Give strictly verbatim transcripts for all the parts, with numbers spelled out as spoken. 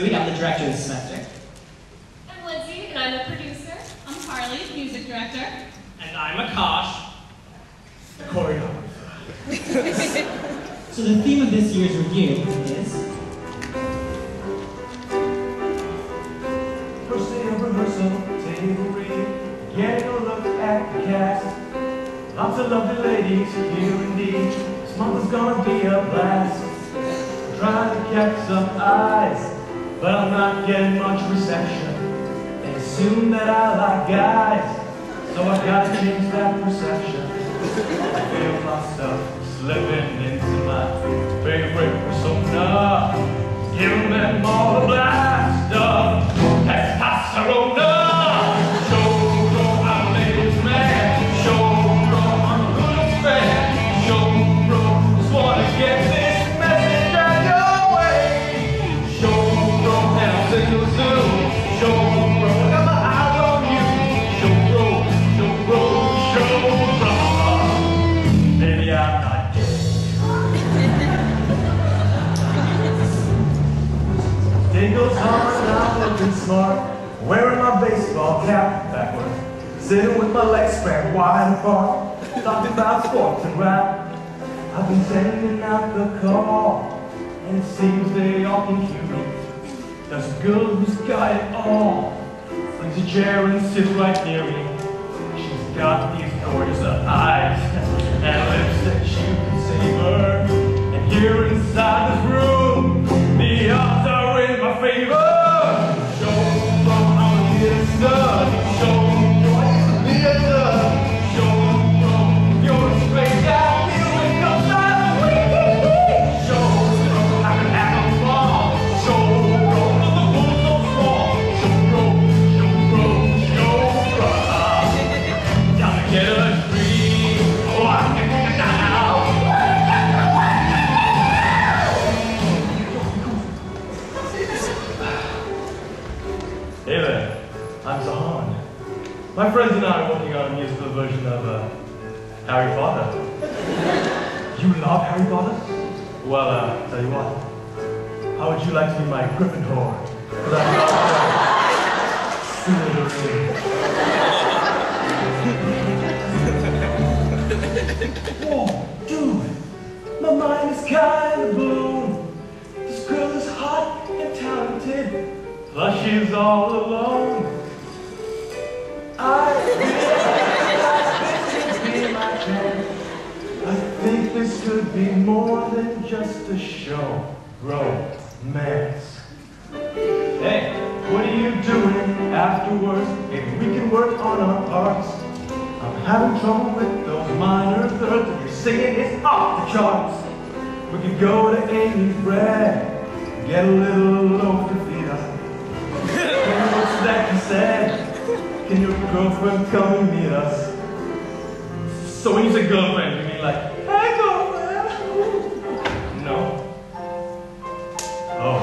movie. I'm the director this semester. I'm Lindsay, and I'm a producer. I'm Carly, music director. And I'm Akash, the choreographer. So the theme of this year's review is... First day of rehearsal, table read, getting a look at the cast. Lots of lovely ladies here indeed. This month is gonna be a blast. Trying to catch some eyes, but I'm not getting much reception. They assume that I like guys, so I gotta change that perception. I feel myself slipping into my favorite persona. Give them all a blast of testosterone. Smart, wearing my baseball cap backwards, sitting with my legs spread wide apart, talking about sports and rap. I've been sending out the call, and it seems they all can hear me. There's a girl who's got it all, flings a chair and sits right near me. She's got these gorgeous eyes and lips that you can savor. And here inside this room, the odds are in my favor. My friends and I are working on a musical version of uh, Harry Potter. You love Harry Potter? Well, uh, tell you what. How would you like to be my Gryffindor? Because I love you. Oh, dude. My mind is kind of blown. This girl is hot and talented. Plus she's all alone. I think, I think this could be more than just a show. Romance. Hey, what are you doing afterwards? Maybe we can work on our parts. I'm having trouble with those minor thirds, and your singing is off the charts. We could go to Amy's bread and get a little loaf to feed us. And what's that you said? Can your girlfriend come and meet us? So when you say girlfriend, you mean like, hey girlfriend! No. Oh.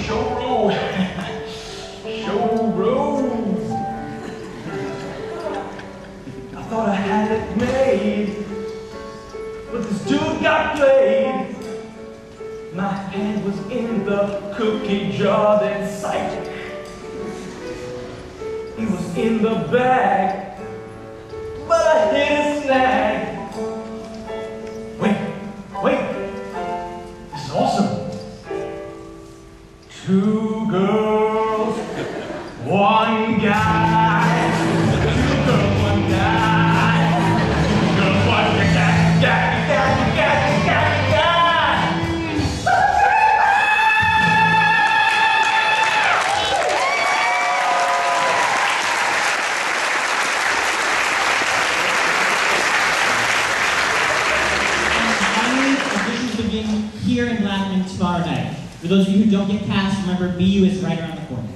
Showroom! Showroom! I thought I had it made, but this dude got played. My hand was in the cookie jar, then psychic. He was in the bag, but I hit a snag. Wait, wait, this is awesome. Two girls, one guy. Two girls, one guy. Two girls, one guy. guy, guy, guy. Here in Blackman tomorrow night. For those of you who don't get cast, remember B U is right around the corner.